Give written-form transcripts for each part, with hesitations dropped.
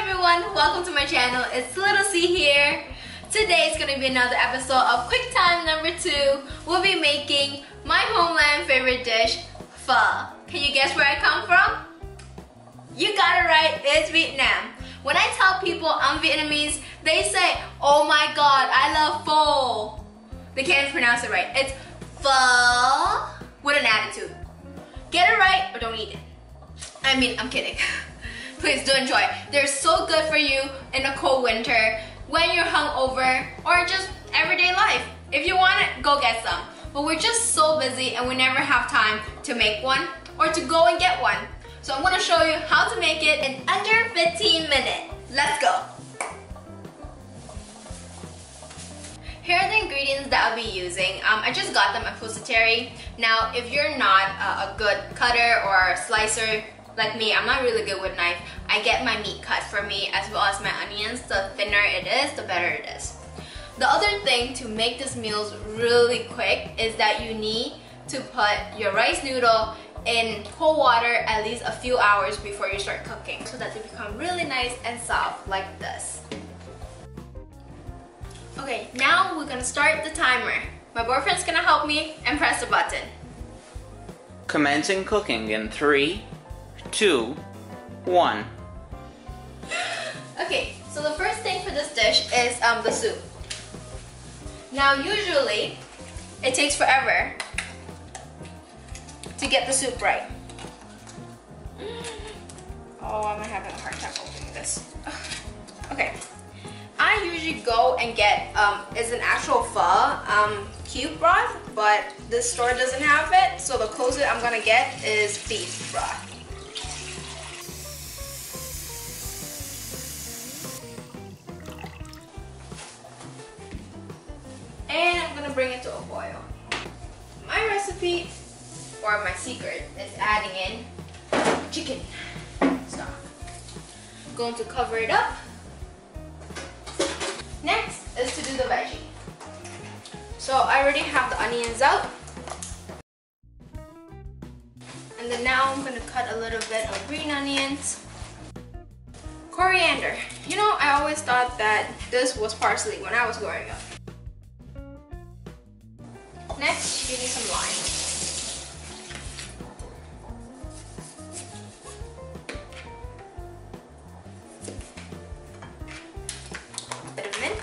Hey everyone, welcome to my channel. It's Little C here. Today is going to be another episode of Quick Time number 2. We'll be making my homeland favorite dish, pho. Can you guess where I come from? You got it right, it's Vietnam. When I tell people I'm Vietnamese, they say, oh my god, I love pho. They can't pronounce it right. It's pho with an attitude. Get it right or don't eat it. I mean, I'm kidding. Please do enjoy. They're so good for you in a cold winter, when you're hungover, or just everyday life. If you want it, go get some. But we're just so busy and we never have time to make one or to go and get one. So I'm gonna show you how to make it in under 15 minutes. Let's go. Here are the ingredients that I'll be using. I just got them at Fusateri. Now, if you're not a good cutter or slicer, like me, I'm not really good with knife. I get my meat cut for me as well as my onions. The thinner it is, the better it is. The other thing to make this meal really quick is that you need to put your rice noodle in cold water at least a few hours before you start cooking so that they become really nice and soft like this. Okay, now we're gonna start the timer. My boyfriend's gonna help me and press the button. Commencing cooking in 3, 2, 1. Okay, so the first thing for this dish is the soup. Now usually it takes forever to get the soup right. Oh, I'm having a hard time opening this. Okay, I usually go and get it's an actual pho cube broth, but this store doesn't have it, so the closest I'm gonna get is beef broth. And I'm gonna bring it to a boil. My recipe, or my secret, is adding in chicken stock. I'm going to cover it up. Next is to do the veggie. So I already have the onions out. And then now I'm gonna cut a little bit of green onions. Coriander. You know, I always thought that this was parsley when I was growing up. Next, you need some lime. A bit of mint.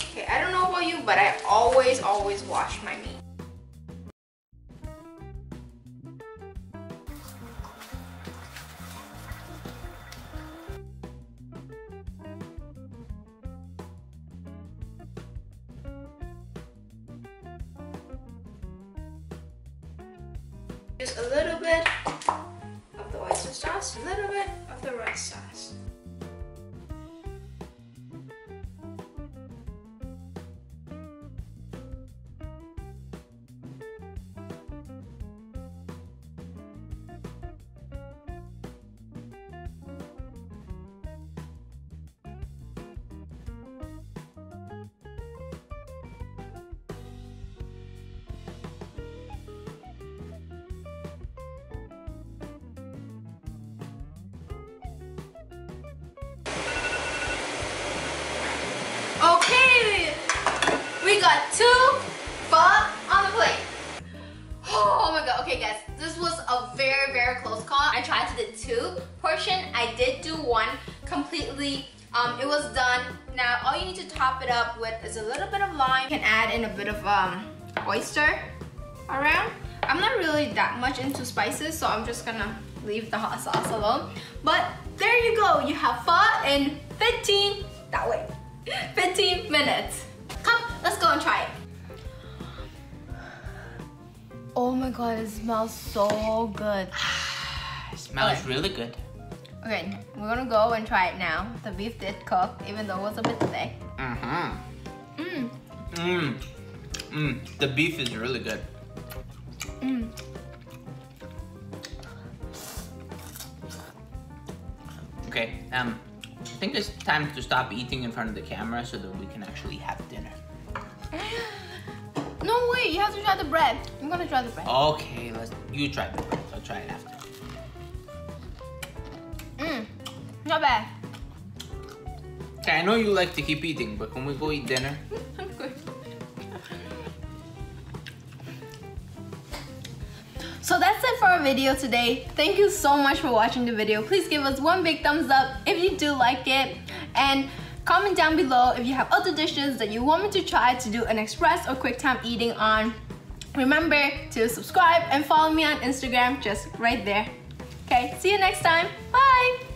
Okay, I don't know about you, but I always wash my meat. Just a little bit of the oyster sauce, a little bit of the rice sauce. Okay, we got 2 pho on the plate. Oh my god, okay guys, this was a very close call. I tried to do 2 portion, I did do 1 completely. It was done. Now all you need to top it up with is a little bit of lime. You can add in a bit of oyster around. I'm not really that much into spices, so I'm just gonna leave the hot sauce alone. But there you go, you have pho in 15 minutes. Come, let's go and try it. Oh my god, it smells so good. It smells really good. Okay, we're gonna go and try it now. The beef did cook, even though it was a bit thick. The beef is really good. Okay, I think it's time to stop eating in front of the camera so that we can actually have dinner. No way, you have to try the bread. I'm gonna try the bread. Okay, you try the bread. I'll try it after. Not bad. I know you like to keep eating, but can we go eat dinner? I'm good. So that's it for our video today. Thank you so much for watching the video. Please give us one big thumbs up if you do like it, and comment down below if you have other dishes that you want me to try to do an express or quick time eating on. Remember to subscribe and follow me on Instagram, just right there. Okay, see you next time. Bye!